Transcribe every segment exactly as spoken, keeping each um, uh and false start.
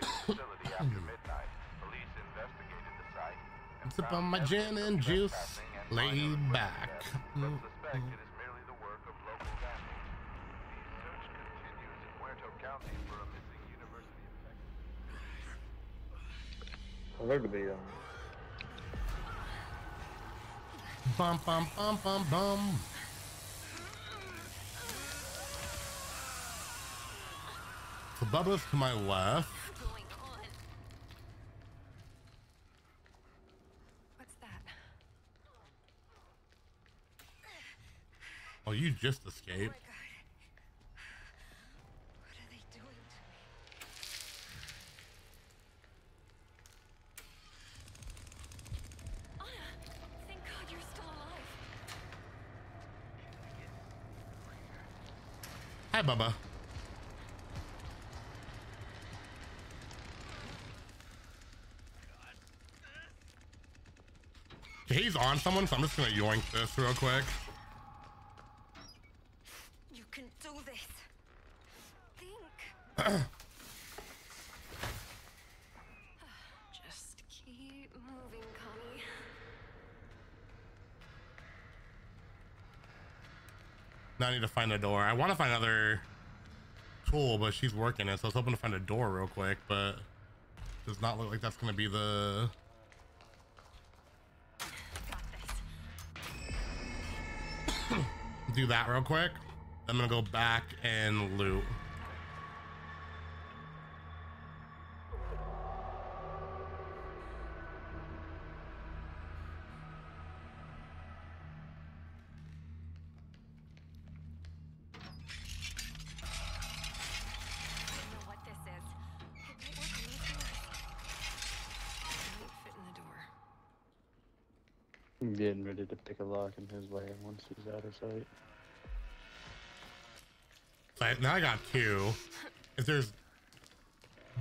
to the facility after midnight. Police investigated the site and sip on my gin and juice, and laid back. Mm-hmm. Suspect it is merely the work of local families. The search continues in Muerto County for a missing University of Texas. I remember the um... bum bum bum bum bum. So Bubba's to my left. What's going on? What's that? Oh, you just escaped. Oh my God. What are they doing to me? Anna, thank God you're still alive. Hi, Bubba. He's on someone, so I'm just gonna yoink this real quick. You can do this. Think. Just keep moving, Connie. Now I need to find a door. I want to find another tool, but she's working it, so I was hoping to find a door real quick, but does not look like that's gonna be the. Do that real quick. I'm gonna go back and loot. I'm getting ready to pick a lock in his way once he's out of sight. But now I got two. If there's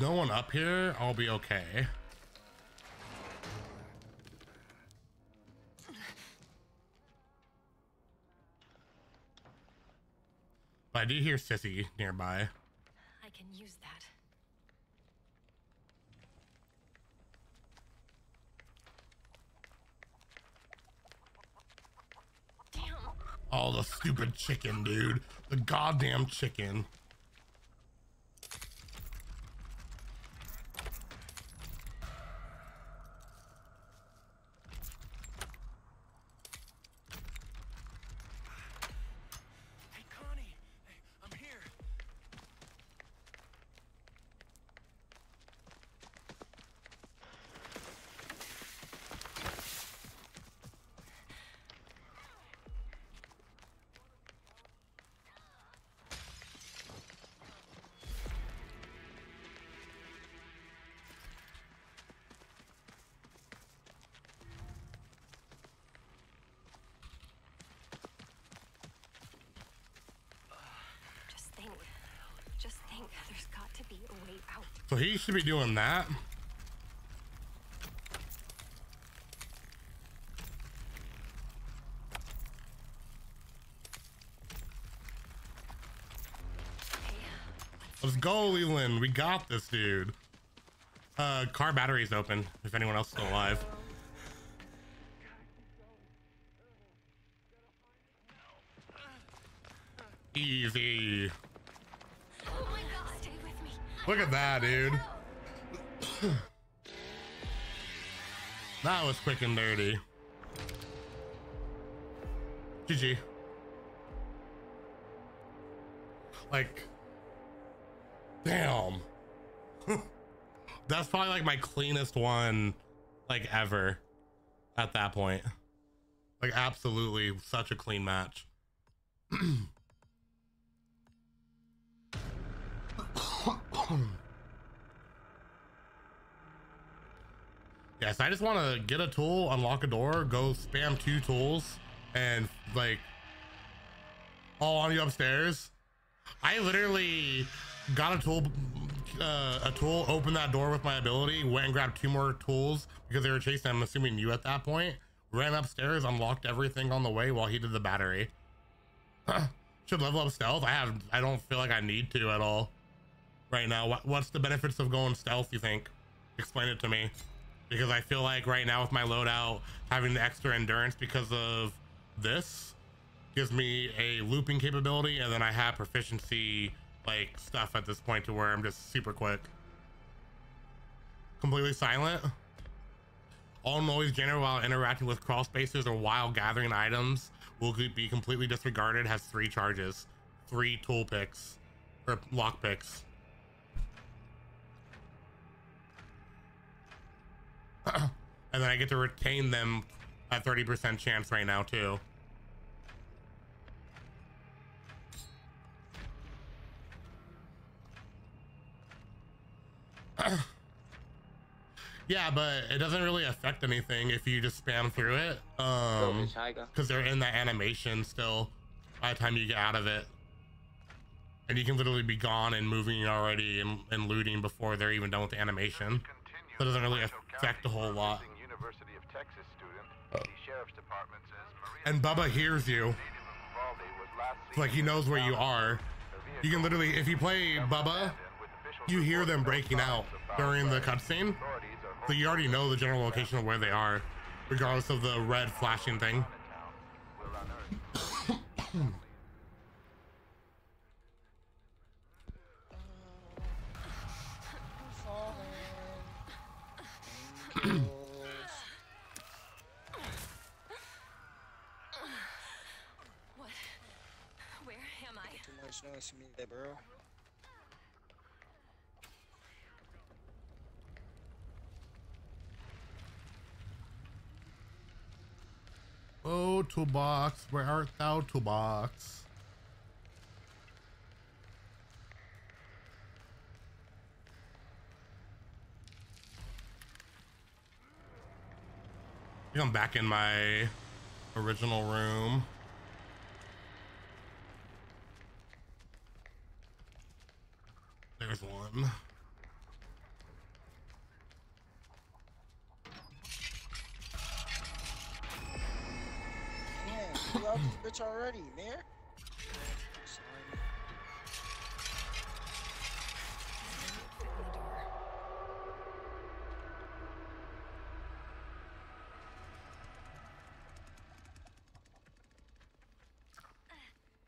no one up here, I'll be okay. But I do hear Sissy nearby. I can use that. Oh, the stupid chicken, dude. The goddamn chicken. Hey, Connie, I'm here. Just think there's got to be a way out. So he should be doing that. Let's go, Leland. We got this, dude. Uh, car battery's open if anyone else is still alive. Easy. Look at that, dude. That was quick and dirty. G G. Like, damn. That's probably like my cleanest one, like ever at that point. Like absolutely such a clean match. Yeah, so I just want to get a tool, unlock a door, go spam two tools, and like all on you upstairs. I literally got a tool, uh, a tool, opened that door with my ability, went and grabbed two more tools because they were chasing, I'm assuming, you at that point, ran upstairs, unlocked everything on the way while he did the battery. Should level up stealth. I have, I don't feel like I need to at all. right now. What's the benefits of going stealth, you think? Explain it to me, because I feel like right now with my loadout, having the extra endurance because of this gives me a looping capability, and then I have proficiency like stuff at this point to where I'm just super quick. Completely silent. All noise generated while interacting with crawl spaces or while gathering items will be completely disregarded. Has three charges, three tool picks or lock picks. And then I get to retain them at thirty percent chance right now too. Yeah, but it doesn't really affect anything if you just spam through it, um, because they're in that animation still by the time you get out of it, and you can literally be gone and moving already and, and looting before they're even done with the animation. So it doesn't really affect a whole lot. University of Texas student, the sheriff's department says Maria, and Bubba hears you. It's like he knows where you are. You can literally, if you play Bubba, you hear them breaking out during the cutscene. So you already know the general location of where they are, regardless of the red flashing thing. What? Where am I? Too much noise to me there, bro. Oh, toolbox, where art thou, toolbox? I think I'm back in my original room. There's one. Bitch already, man.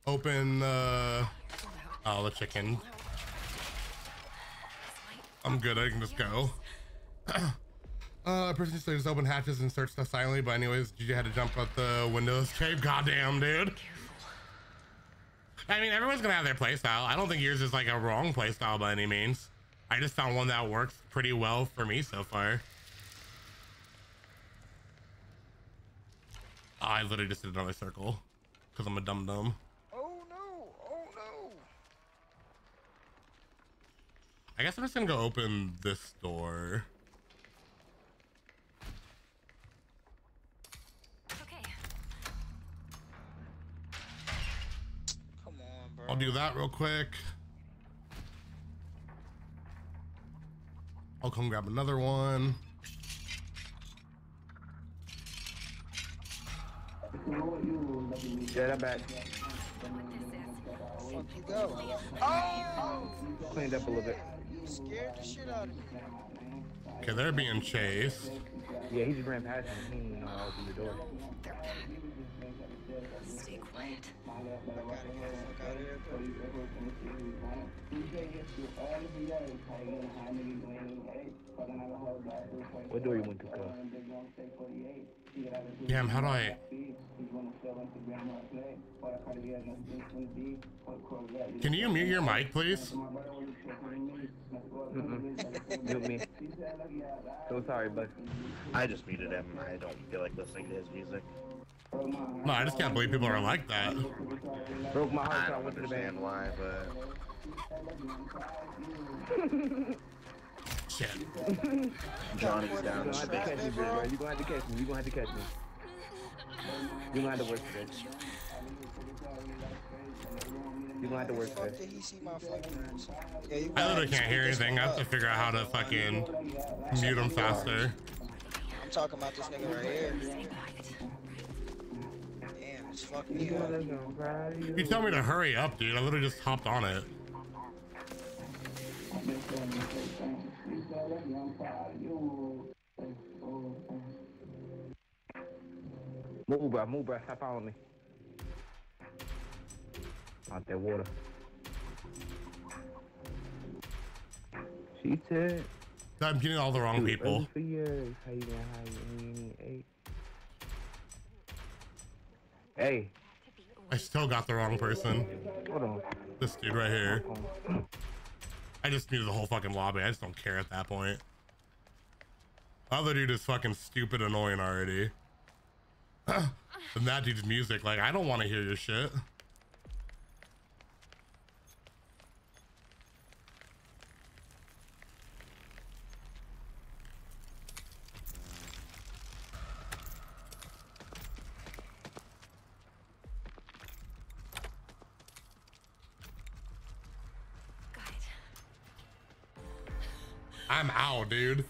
Open uh oh, the chicken. I'm good, I can just go. Uh, person so just open hatches and search stuff silently, but anyways, G J had to jump out the window escape. Goddamn, dude. I mean, everyone's gonna have their playstyle. I don't think yours is like a wrong playstyle by any means. I just found one that works pretty well for me so far. Oh, I literally just did another circle because I'm a dumb dumb. Oh no, oh no. I guess I'm just gonna go open this door. I'll do that real quick. I'll come grab another one. Yeah, I'm back. Fuck you go. Oh! Cleaned up a little bit. You scared the shit out of me. Okay, they're being chased. Yeah, he just ran past me and I opened the door. They're back. Stay quiet. I gotta get the fuck out of here, bro. What door you went to, Kyle? Damn, how do I... Can you mute your mic, please? Mm-mm. Mute me. So sorry, but I just muted him. I don't feel like listening to his music. No, I just can't believe people are like that. Broke my heart. I don't understand why, but shit. Johnny's down. You're gonna have to catch me, bro. You're gonna have to catch me. You're gonna have to catch me. You're gonna have to work for this. You're gonna have to work for this. I literally can't hear anything. I have to figure out how to fucking mute him faster. I'm talking about this nigga right here. Fuck me up. You tell me to hurry up, dude. I literally just hopped on it. Move, bro. Move, bro. Stop following me. Out that water. She said. I'm getting all the wrong people. Hey. I still got the wrong person. Hold on. This dude right here. I just needed the whole fucking lobby. I just don't care at that point. The other dude is fucking stupid annoying already. And that dude's music, like, I don't want to hear your shit. I'm out, dude.